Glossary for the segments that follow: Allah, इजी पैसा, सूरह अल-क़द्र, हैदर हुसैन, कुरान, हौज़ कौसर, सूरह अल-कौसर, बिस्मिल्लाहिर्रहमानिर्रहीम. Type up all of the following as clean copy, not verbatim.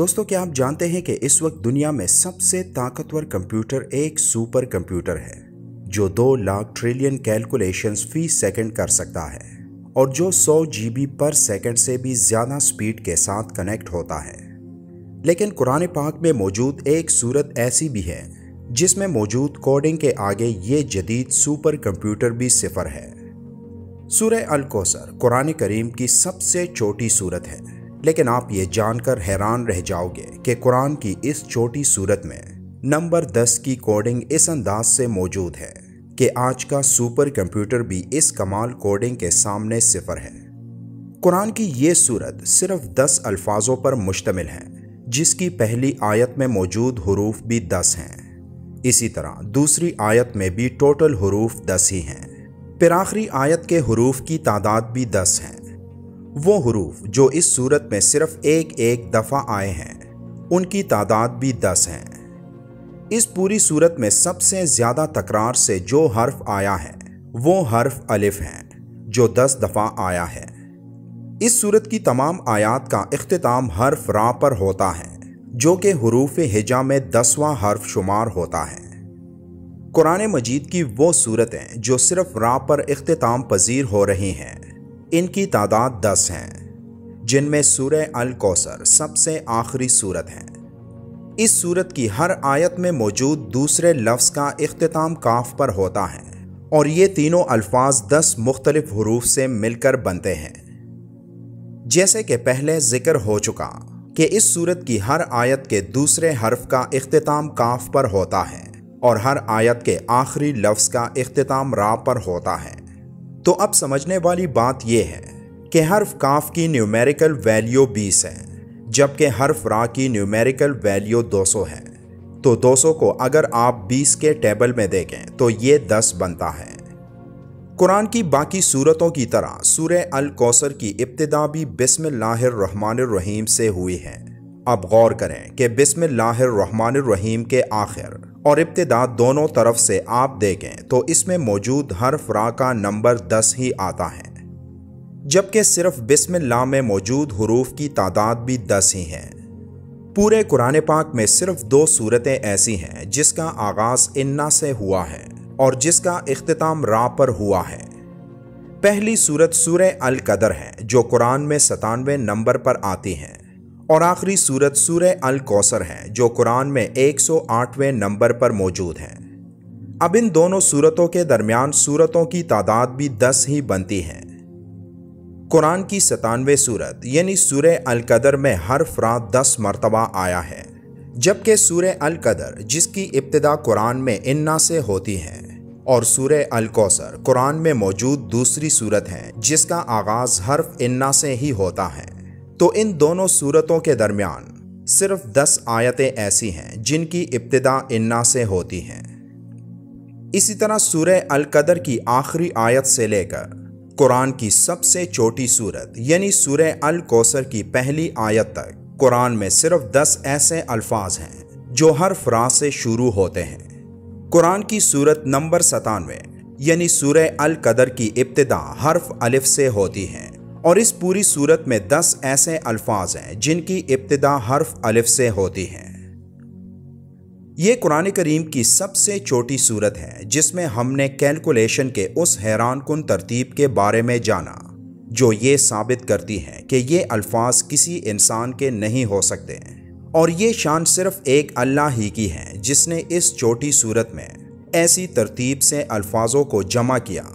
दोस्तों क्या आप जानते हैं कि इस वक्त दुनिया में सबसे ताकतवर कंप्यूटर एक सुपर कंप्यूटर है जो 2 लाख ट्रिलियन कैलकुलेशंस फी सेकंड कर सकता है और जो 100 GB पर सेकंड से भी ज़्यादा स्पीड के साथ कनेक्ट होता है। लेकिन कुरान पाक में मौजूद एक सूरत ऐसी भी है जिसमें मौजूद कोडिंग के आगे ये जदीद सुपर कंप्यूटर भी सिफर है। सूरह अल-कौसर कुरान करीम की सबसे छोटी सूरत है, लेकिन आप ये जानकर हैरान रह जाओगे कि कुरान की इस छोटी सूरत में नंबर 10 की कोडिंग इस अंदाज से मौजूद है कि आज का सुपर कंप्यूटर भी इस कमाल कोडिंग के सामने सिफर है। कुरान की ये सूरत सिर्फ 10 अल्फाजों पर मुश्तमिल है, जिसकी पहली आयत में मौजूद हुरूफ भी 10 हैं। इसी तरह दूसरी आयत में भी टोटल हुरूफ 10 ही हैं। फिर आखिरी आयत के हुरूफ की तादाद भी 10 हैं। वो हुरूफ जो इस सूरत में सिर्फ एक एक दफ़ा आए हैं उनकी तादाद भी 10 हैं। इस पूरी सूरत में सबसे ज़्यादा तकरार से जो हर्फ आया है वो हर्फ अलिफ है जो 10 दफ़ा आया है। इस सूरत की तमाम आयात का इख्तिताम हर्फ रा पर होता है जो कि हुरूफ हिजा में 10वां हर्फ शुमार होता है। कुरान मजीद की वो सूरतें जो सिर्फ रा पर इख्तिताम पजीर हो रही हैं इनकी तादाद 10 हैं, जिनमें सूरह अल-कौसर सबसे आखिरी सूरत है। इस सूरत की हर आयत में मौजूद दूसरे लफ्ज़ का इख्तिताम काफ पर होता है और ये तीनों अल्फाज 10 मुख्तलिफ हुरूफ से मिलकर बनते हैं। जैसे कि पहले जिक्र हो चुका कि इस सूरत की हर आयत के दूसरे हर्फ का इख्तिताम काफ पर होता है और हर आयत के आखिरी लफ्ज़ का इख्तिताम रा पर होता है। तो अब समझने वाली बात यह है कि हर्फ काफ की न्यूमेरिकल वैल्यू 20 है जबकि हर्फ रा की न्यूमेरिकल वैल्यू 200 है। तो 200 को अगर आप 20 के टेबल में देखें तो ये 10 बनता है। कुरान की बाकी सूरतों की तरह सूरह अल-कौसर की इब्तिदा भी बिस्मिल्लाहिर्रहमानिर्रहीम से हुई है। अब गौर करें कि बिस्मिल्लाहिर्रहमानिर्रहीम के आखिर और इब्तिदा दोनों तरफ से आप देखें तो इसमें मौजूद हर्फ रा का नंबर 10 ही आता है, जबकि सिर्फ बिस्मिल्लाह में मौजूद हुरूफ की तादाद भी 10 ही है। पूरे कुरान पाक में सिर्फ 2 सूरतें ऐसी हैं जिसका आगाज़ इन्ना से हुआ है और जिसका इख्तिताम रा पर हुआ है। पहली सूरत सूरह अल-क़द्र है जो कुरान में 97 नंबर पर आती है और आखिरी सूरत सूरह अल-कौसर है जो कुरान में 108वें नंबर पर मौजूद है। अब इन दोनों सूरतों के दरमियान सूरतों की तादाद भी 10 ही बनती है। कुरान की 97वें सूरत यानी सूरह अल-क़द्र में हर्फ रा 10 मरतबा आया है, जबकि सूरह अल-क़द्र जिसकी इब्तिदा कुरान में इन्ना से होती है और सूरह अल-कौसर कुरान में मौजूद दूसरी सूरत है जिसका आगाज़ हर्फ इन्ना से ही होता है। तो इन दोनों सूरतों के दरमियान सिर्फ 10 आयतें ऐसी हैं जिनकी इब्तिदा इन्ना से होती हैं। इसी तरह सूरह अल-क़द्र की आखिरी आयत से लेकर कुरान की सबसे छोटी सूरत यानी सूरह अल-कौसर की पहली आयत तक कुरान में सिर्फ 10 ऐसे अल्फाज हैं जो हर्फ रा से शुरू होते हैं। कुरान की सूरत नंबर 97 यानी सूरह अल-क़द्र की इब्तिदा हर्फ अलिफ से होती है और इस पूरी सूरत में 10 ऐसे अल्फाज हैं जिनकी इब्तिदा हर्फ अलिफ से होती है। ये कुरान करीम की सबसे छोटी सूरत है जिसमें हमने कैलकुलेशन के उस हैरानकुन तरतीब के बारे में जाना जो ये साबित करती है कि ये अल्फाज किसी इंसान के नहीं हो सकते और ये शान सिर्फ एक अल्लाह ही की है जिसने इस छोटी सूरत में ऐसी तरतीब से अल्फाजों को जमा किया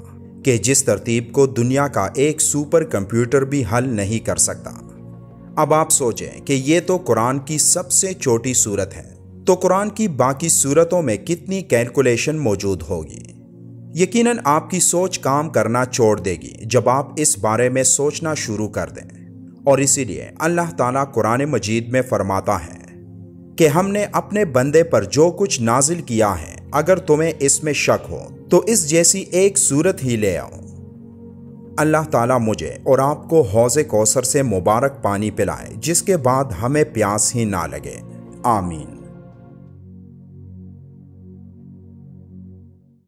कि जिस तरतीब को दुनिया का एक सुपर कंप्यूटर भी हल नहीं कर सकता। अब आप सोचें कि ये तो कुरान की सबसे छोटी सूरत है, तो कुरान की बाकी सूरतों में कितनी कैलकुलेशन मौजूद होगी। यकीनन आपकी सोच काम करना छोड़ देगी जब आप इस बारे में सोचना शुरू कर दें। और इसीलिए अल्लाह ताला कुरान मजीद में फरमाता है कि हमने अपने बंदे पर जो कुछ नाजिल किया है अगर तुम्हें इसमें शक हो तो इस जैसी एक सूरत ही ले आओ। अल्लाह ताला मुझे और आपको हौज़ कौसर से मुबारक पानी पिलाए जिसके बाद हमें प्यास ही ना लगे। आमीन।